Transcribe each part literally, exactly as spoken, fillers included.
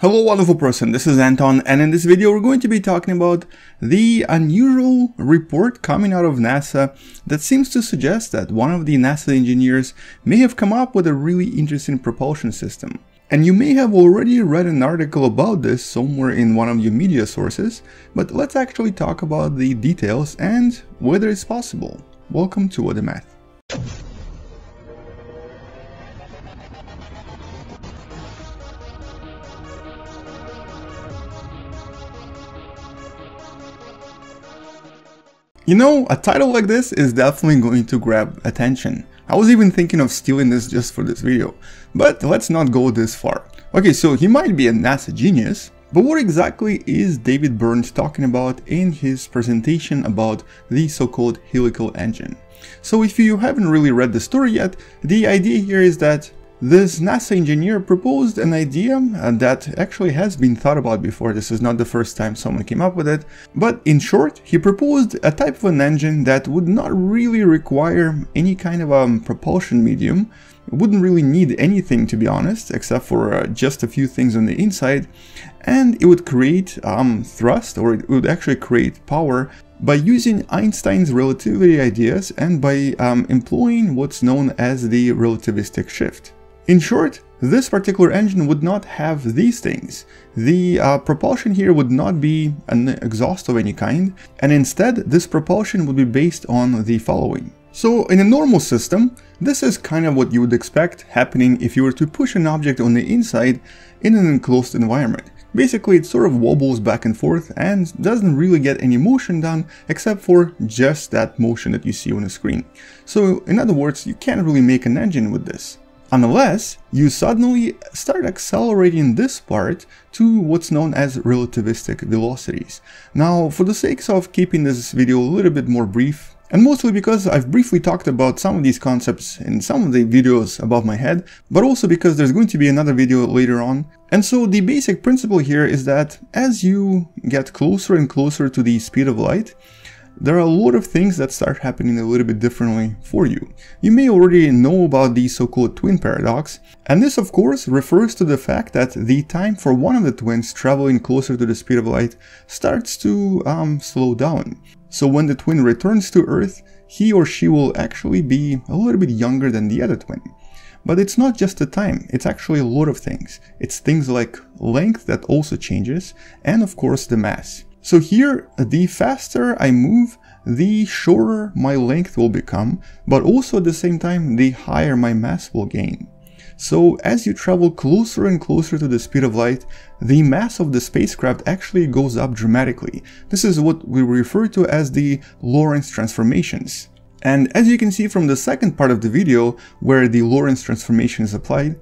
Hello wonderful person, this is Anton, and in this video we're going to be talking about the unusual report coming out of NASA that seems to suggest that one of the NASA engineers may have come up with a really interesting propulsion system. And you may have already read an article about this somewhere in one of your media sources, but let's actually talk about the details and whether it's possible. Welcome to What the Math. You know, a title like this is definitely going to grab attention. I was even thinking of stealing this just for this video, but let's not go this far. Okay, so he might be a NASA genius, but what exactly is David Burns talking about in his presentation about the so-called helical engine? So if you haven't really read the story yet, the idea here is that this NASA engineer proposed an idea that actually has been thought about before. This is not the first time someone came up with it. But in short, he proposed a type of an engine that would not really require any kind of a um, propulsion medium. It wouldn't really need anything, to be honest, except for uh, just a few things on the inside. And it would create um, thrust, or it would actually create power, by using Einstein's relativity ideas and by um, employing what's known as the relativistic shift. In short, this particular engine would not have these things. The uh, propulsion here would not be an exhaust of any kind, and instead this propulsion would be based on the following. So in a normal system, this is kind of what you would expect happening if you were to push an object on the inside in an enclosed environment. Basically, it sort of wobbles back and forth and doesn't really get any motion done, except for just that motion that you see on the screen. So in other words, you can't really make an engine with this. Unless you suddenly start accelerating this part to what's known as relativistic velocities. Now, for the sake of keeping this video a little bit more brief, and mostly because I've briefly talked about some of these concepts in some of the videos above my head, but also because there's going to be another video later on. And so the basic principle here is that as you get closer and closer to the speed of light, there are a lot of things that start happening a little bit differently for you. You may already know about the so-called twin paradox, and this of course refers to the fact that the time for one of the twins traveling closer to the speed of light starts to um, slow down. So when the twin returns to Earth, he or she will actually be a little bit younger than the other twin. But it's not just the time, it's actually a lot of things. It's things like length that also changes, and of course the mass. So here, the faster I move, the shorter my length will become, but also at the same time, the higher my mass will gain. So as you travel closer and closer to the speed of light, the mass of the spacecraft actually goes up dramatically. This is what we refer to as the Lorentz transformations. And as you can see from the second part of the video, where the Lorentz transformation is applied,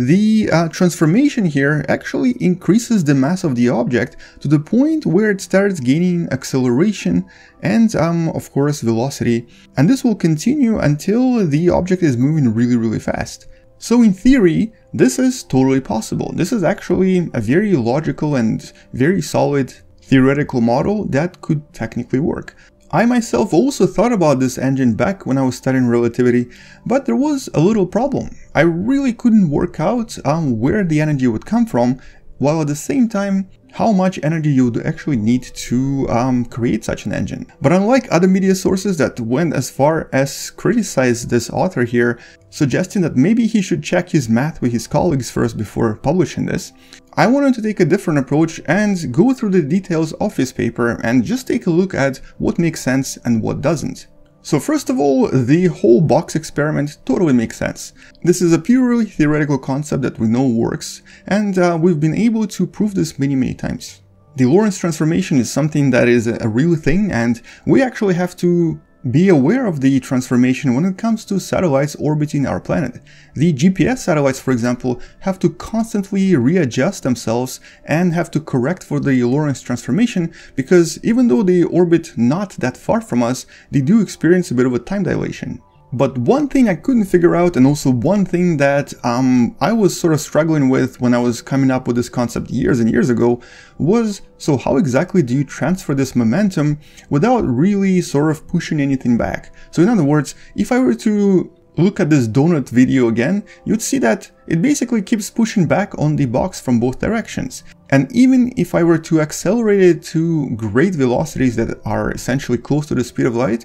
the uh, transformation here actually increases the mass of the object to the point where it starts gaining acceleration and, um, of course, velocity. And this will continue until the object is moving really, really fast. So in theory, this is totally possible. This is actually a very logical and very solid theoretical model that could technically work. I myself also thought about this engine back when I was studying relativity, but there was a little problem. I really couldn't work out um, where the energy would come from, while at the same time how much energy you would actually need to um, create such an engine. But unlike other media sources that went as far as criticize this author here, suggesting that maybe he should check his math with his colleagues first before publishing this, I wanted to take a different approach and go through the details of his paper and just take a look at what makes sense and what doesn't. So first of all, the whole box experiment totally makes sense. This is a purely theoretical concept that we know works, and uh, we've been able to prove this many, many times. The Lorentz transformation is something that is a real thing, and we actually have to be aware of the transformation when it comes to satellites orbiting our planet. The G P S satellites, for example, have to constantly readjust themselves and have to correct for the Lorentz transformation, because even though they orbit not that far from us, they do experience a bit of a time dilation. But one thing I couldn't figure out, and also one thing that um, I was sort of struggling with when I was coming up with this concept years and years ago, was, so how exactly do you transfer this momentum without really sort of pushing anything back? So in other words, if I were to look at this donut video again, you'd see that it basically keeps pushing back on the box from both directions. And even if I were to accelerate it to great velocities that are essentially close to the speed of light,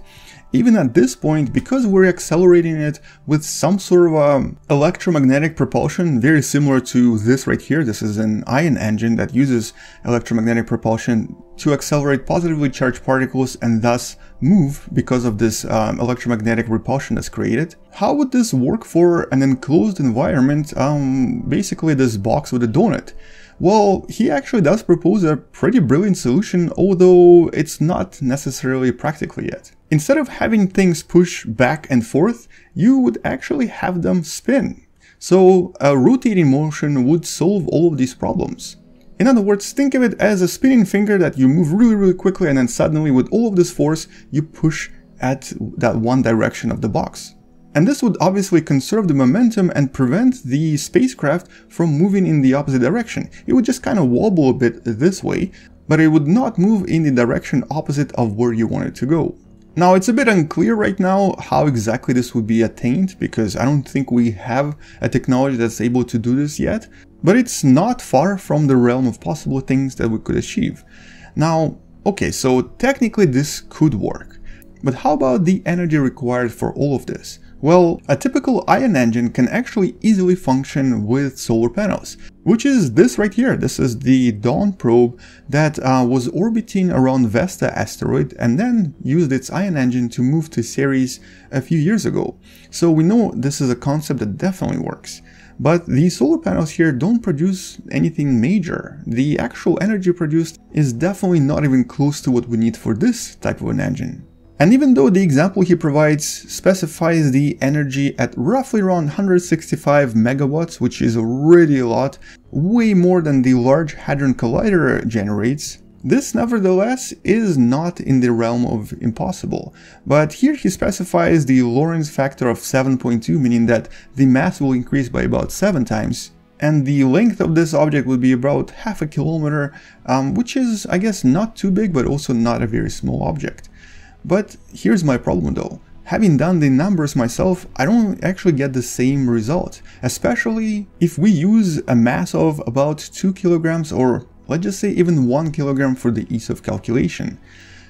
even at this point, because we're accelerating it with some sort of um, electromagnetic propulsion, very similar to this right here, this is an ion engine that uses electromagnetic propulsion to accelerate positively charged particles and thus move because of this um, electromagnetic repulsion that's created. How would this work for an enclosed environment, um, basically this box with a donut? Well, he actually does propose a pretty brilliant solution, although it's not necessarily practical yet. Instead of having things push back and forth, you would actually have them spin. So a rotating motion would solve all of these problems. In other words, think of it as a spinning finger that you move really, really quickly, and then suddenly with all of this force, you push at that one direction of the box. And this would obviously conserve the momentum and prevent the spacecraft from moving in the opposite direction. It would just kind of wobble a bit this way, but it would not move in the direction opposite of where you want it to go. Now, it's a bit unclear right now how exactly this would be attained, because I don't think we have a technology that's able to do this yet, but it's not far from the realm of possible things that we could achieve. Now, okay, so technically this could work, but how about the energy required for all of this? Well, a typical ion engine can actually easily function with solar panels, which is this right here. This is the Dawn probe that uh, was orbiting around Vesta asteroid and then used its ion engine to move to Ceres a few years ago. So we know this is a concept that definitely works. But the solar panels here don't produce anything major. The actual energy produced is definitely not even close to what we need for this type of an engine. And even though the example he provides specifies the energy at roughly around one hundred sixty-five megawatts, which is already a lot, way more than the Large Hadron Collider generates, this nevertheless is not in the realm of impossible. But here he specifies the Lorentz factor of seven point two, meaning that the mass will increase by about seven times. And the length of this object would be about half a kilometer, um, which is, I guess, not too big, but also not a very small object. But here's my problem though. Having done the numbers myself, I don't actually get the same result, especially if we use a mass of about two kilograms, or let's just say even one kilogram for the ease of calculation.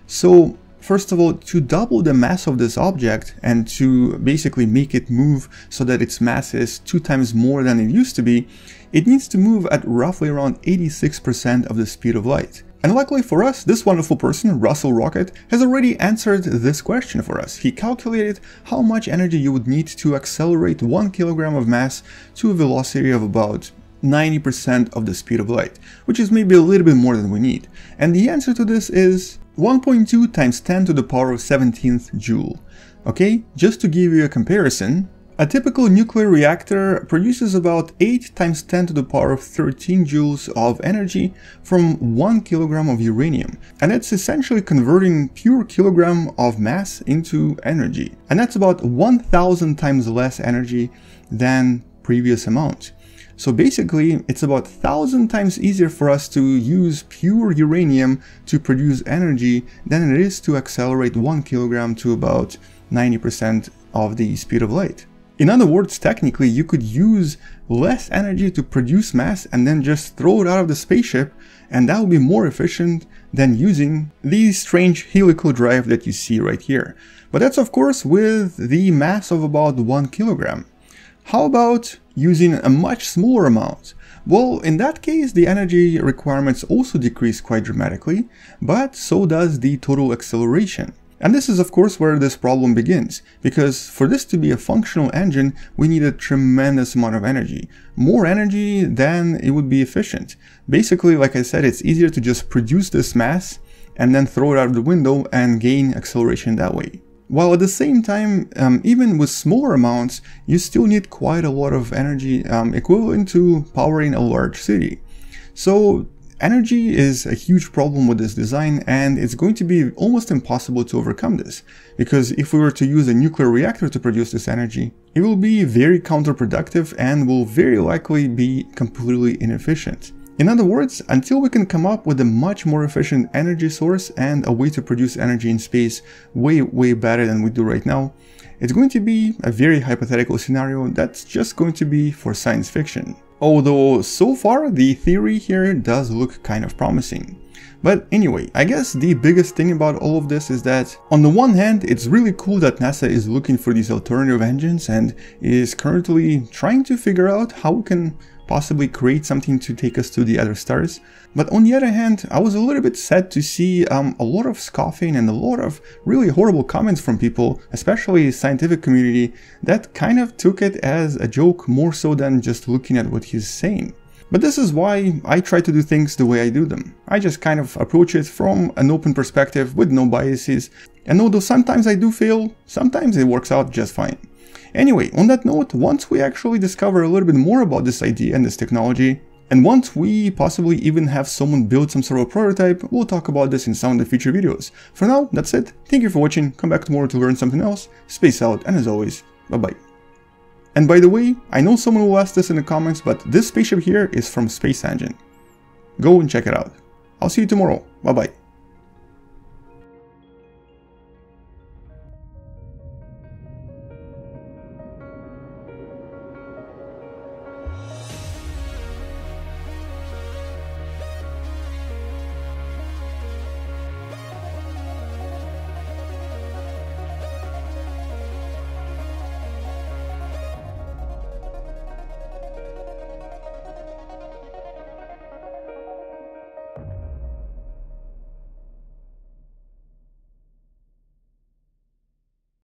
So first of all, to double the mass of this object and to basically make it move so that its mass is two times more than it used to be, it needs to move at roughly around eighty-six percent of the speed of light. And luckily for us, this wonderful person, Russell Rocket, has already answered this question for us. He calculated how much energy you would need to accelerate one kilogram of mass to a velocity of about ninety percent of the speed of light, which is maybe a little bit more than we need. And the answer to this is one point two times ten to the power of seventeenth joule. Okay, just to give you a comparison, a typical nuclear reactor produces about eight times ten to the power of thirteen joules of energy from one kilogram of uranium, and it's essentially converting pure kilogram of mass into energy, and that's about one thousand times less energy than previous amount. So basically, it's about one thousand times easier for us to use pure uranium to produce energy than it is to accelerate one kilogram to about ninety percent of the speed of light. In other words, technically, you could use less energy to produce mass and then just throw it out of the spaceship, and that would be more efficient than using the strange helical drive that you see right here. But that's, of course, with the mass of about one kilogram. How about using a much smaller amount? Well, in that case, the energy requirements also decrease quite dramatically, but so does the total acceleration. And this is, of course, where this problem begins, because for this to be a functional engine, we need a tremendous amount of energy, more energy than it would be efficient. Basically, like I said, it's easier to just produce this mass and then throw it out of the window and gain acceleration that way. While at the same time, um, even with smaller amounts, you still need quite a lot of energy, um, equivalent to powering a large city. So energy is a huge problem with this design, and it's going to be almost impossible to overcome this, because if we were to use a nuclear reactor to produce this energy, it will be very counterproductive and will very likely be completely inefficient. In other words, until we can come up with a much more efficient energy source and a way to produce energy in space way, way better than we do right now, it's going to be a very hypothetical scenario that's just going to be for science fiction. Although so far the theory here does look kind of promising. But anyway, I guess the biggest thing about all of this is that on the one hand, it's really cool that NASA is looking for these alternative engines and is currently trying to figure out how we can possibly create something to take us to the other stars. But on the other hand, I was a little bit sad to see um, a lot of scoffing and a lot of really horrible comments from people, especially the scientific community, that kind of took it as a joke more so than just looking at what he's saying. But this is why I try to do things the way I do them. I just kind of approach it from an open perspective with no biases. And although sometimes I do fail, sometimes it works out just fine. Anyway, on that note, once we actually discover a little bit more about this idea and this technology, and once we possibly even have someone build some sort of prototype, we'll talk about this in some of the future videos. For now, that's it. Thank you for watching. Come back tomorrow to learn something else. Space out, and as always, bye-bye. And by the way, I know someone will ask this in the comments, but this spaceship here is from Space Engine. Go and check it out. I'll see you tomorrow. Bye-bye.